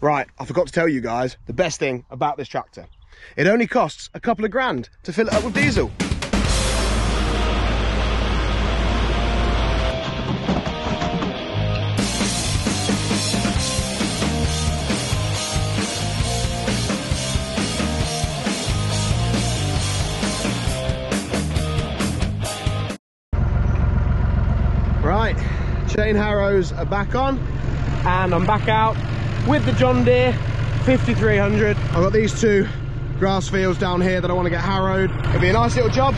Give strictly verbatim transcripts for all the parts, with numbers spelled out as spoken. Right, I forgot to tell you guys the best thing about this tractor. It only costs a couple of grand to fill it up with diesel. Right, chain harrows are back on and I'm back out with the John Deere fifty-three hundred. I've got these two grass fields down here that I want to get harrowed. It'll be a nice little job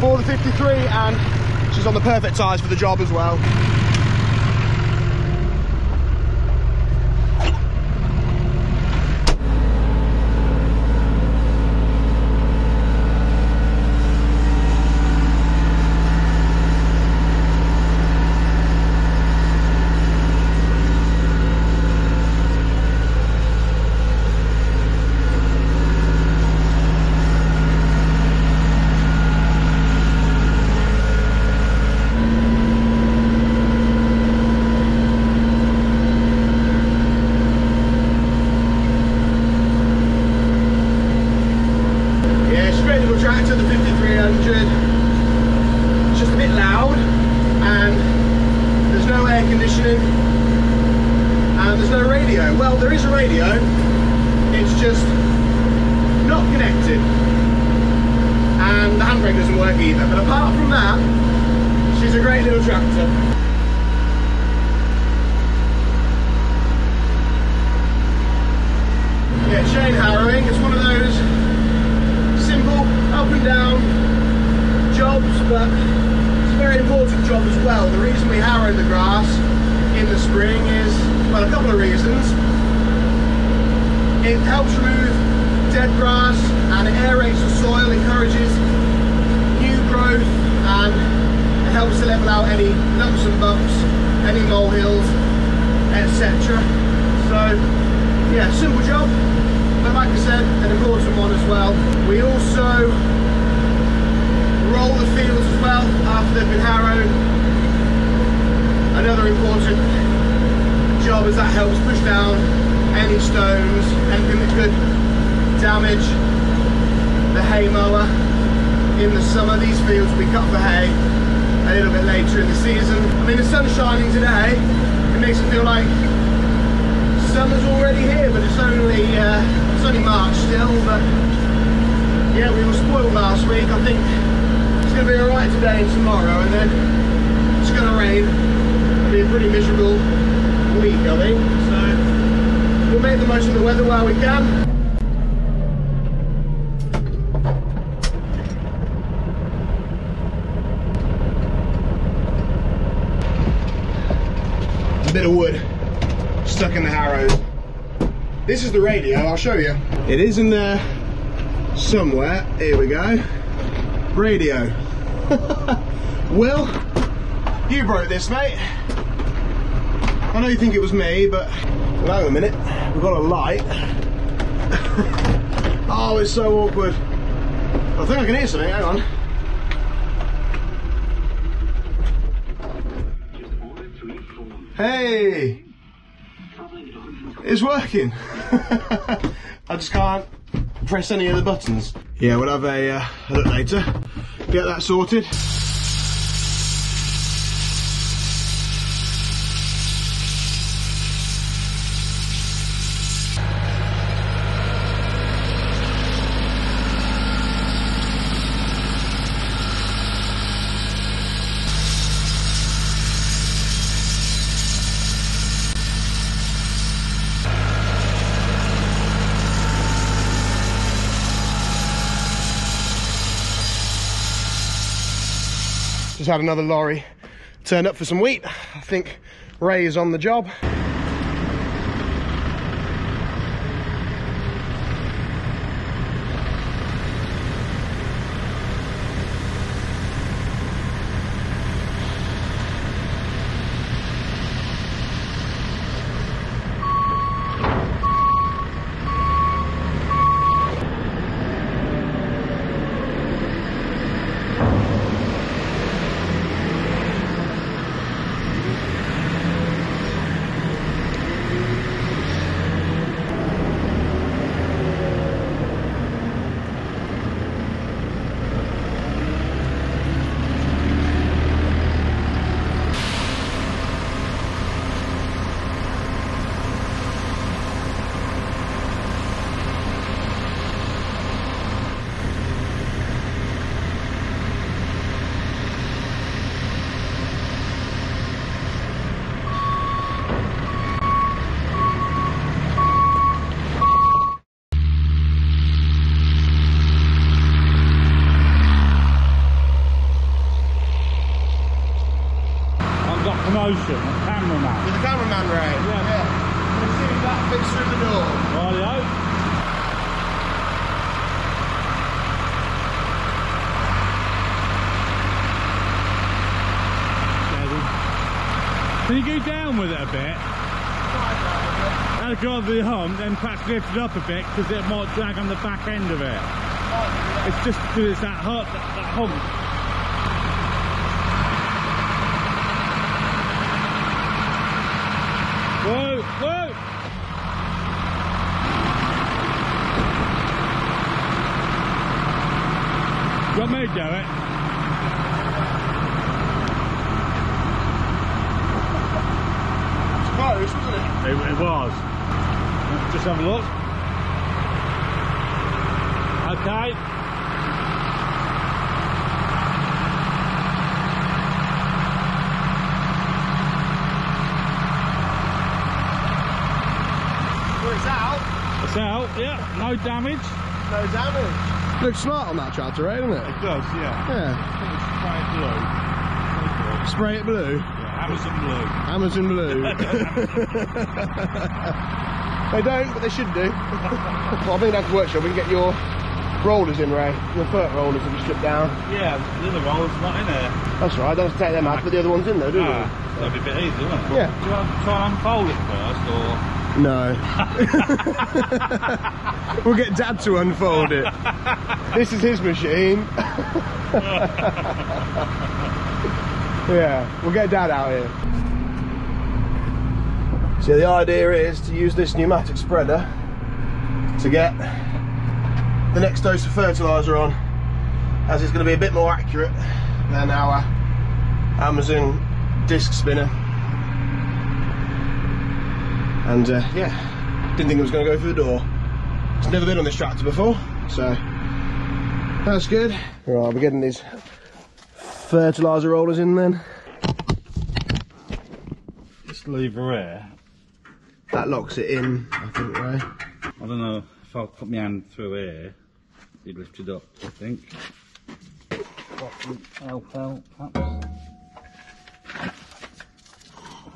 for the fifty-three, and she's on the perfect size for the job as well. Tractor, the fifty-three hundred, it's just a bit loud and there's no air conditioning and there's no radio. Well, there is a radio, it's just not connected, and the handbrake doesn't work either. But apart from that, she's a great little tractor. Yeah, chain harrowing, it's one of those up and down jobs, but it's a very important job as well. The reason we harrow the grass in the spring is, well, a couple of reasons. It helps remove dead grass and it aerates the soil, encourages new growth, and it helps to level out any lumps and bumps, any molehills, et cetera. So yeah, simple job, but like I said, an important one as well. We also roll the fields as well after they've been harrowed. Another important job is that helps push down any stones, anything that could damage the hay mower in the summer. These fields will be cut for hay a little bit later in the season. I mean, the sun's shining today, it makes it feel like summer's already here, but it's only uh, it's only March still. But yeah, we were spoiled last week. I think it's going to be all right today and tomorrow, and then it's going to rain. It'll be a pretty miserable week, I think. So we'll make the most of the weather while we can. A bit of wood stuck in the harrows. This is the radio, I'll show you. It is in there somewhere. Here we go. Radio. Will, you broke this, mate. I know you think it was me, but wait a minute. We've got a light. Oh, it's so awkward. I think I can hear something, hang on. Hey! It's working. I just can't press any of the buttons. Yeah, we'll have a, uh, a look later, get that sorted. Just had another lorry turn up for some wheat. I think Ray is on the job. Thanks for the door. Rightio. Can you go down with it a bit? That'll go over the hump, then perhaps lift it up a bit because it might drag on the back end of it. It's just because it's that hump. That, that hump. Whoa, whoa! Got me, Garrett. Wasn't it? It, it was. Just have a look. Okay. Well, it's out. It's out, yeah. No damage. No damage. Looks smart on that tractor, right, doesn't it? It does, yeah. Yeah. It's spray it blue. Spray it blue? Yeah. Amazon blue. Amazon blue. They don't, but they should do. Well, I've been down to the workshop. We can get your rollers in, Ray. Your foot rollers have been stripped down. Yeah, the other rollers not in there. That's right. I don't have to take them out, but the other ones in there, do ah, we? That'd be a bit easier, wouldn't it? Yeah. Do you want to try and unfold it first, or? No. We'll get Dad to unfold it. This is his machine. Yeah, we'll get Dad out here. So the idea is to use this pneumatic spreader to get the next dose of fertiliser on, as it's going to be a bit more accurate than our Amazon disc spinner. And uh, yeah, didn't think it was going to go through the door. It's never been on this tractor before, so that's good. Right, we're getting these fertiliser rollers in then. This lever here, that locks it in, I think, right? I don't know, if I put my hand through here, it'd lift it up, I think. Help out, perhaps.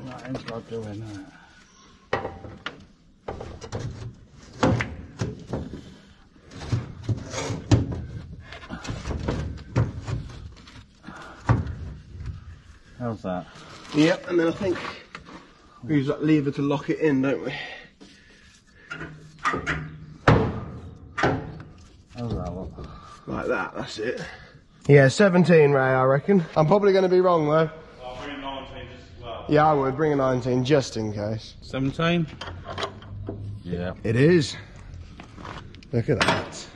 That end's like doing that. How's that? Yep, and then I think we use that lever to lock it in, don't we? How's that look? Like that, that's it. Yeah, seventeen, Ray, I reckon. I'm probably going to be wrong, though. I'll bring a nineteen just as well. Yeah, I would. Bring a nineteen just in case. seventeen? Yeah. It is. Look at that.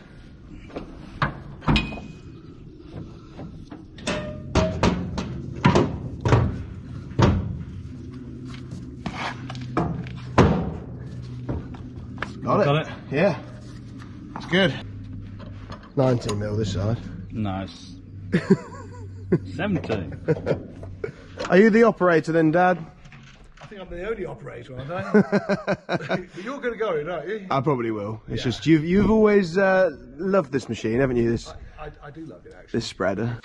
Got it. Got it. Yeah. It's good. nineteen mil this side. Nice. seventeen. Are you the operator then, Dad? I think I'm the only operator, aren't I? But you're going to go in, aren't you? I probably will. It's yeah. just you've, you've always uh, loved this machine, haven't you? This, I, I, I do love it, actually. This spreader.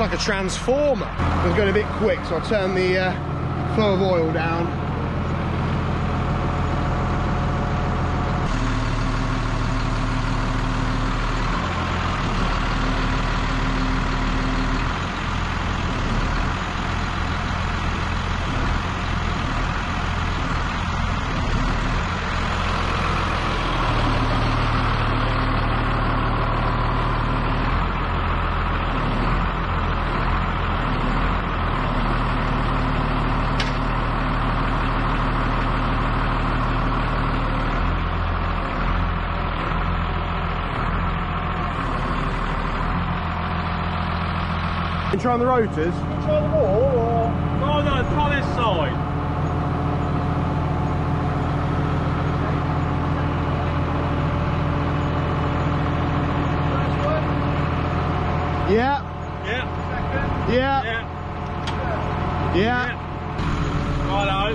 Like a transformer. It was going a bit quick, so I'll turn the uh, flow of oil down. Try on the rotors? Try them all, or? No, no, try this side.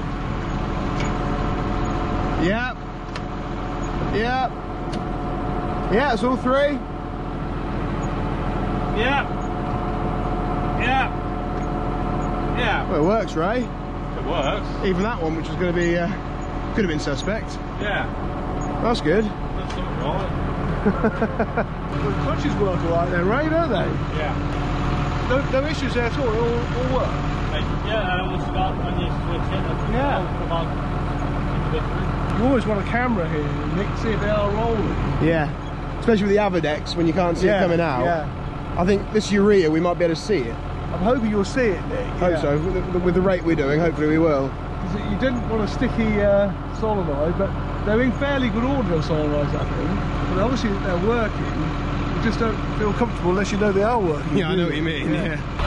right? Yep. Yep. Yeah, it's all three. Yep. Yep. Yeah. Well, it works, right? It works. Even that one, which is going to be, uh, could have been suspect. Yeah. That's good. That's something right. The clutches work all right then, right, don't they? Yeah. No, no issues there at all, it all, all work. Yeah, I will start when you switch it. Yeah. About, you always want a camera here, Nick, to see if they are rolling. Yeah. Especially with the Avadex, when you can't see yeah, it coming out. Yeah. I think this Urea, we might be able to see it. I'm hoping you'll see it, Nick. I hope yeah. so. With the, with the rate we're doing, hopefully we will. You didn't want a sticky uh, solenoid, but they're in fairly good order, solenoids, I think. But obviously they're working. You just don't feel comfortable unless you know they are working. Yeah, I know what you mean, yeah. yeah.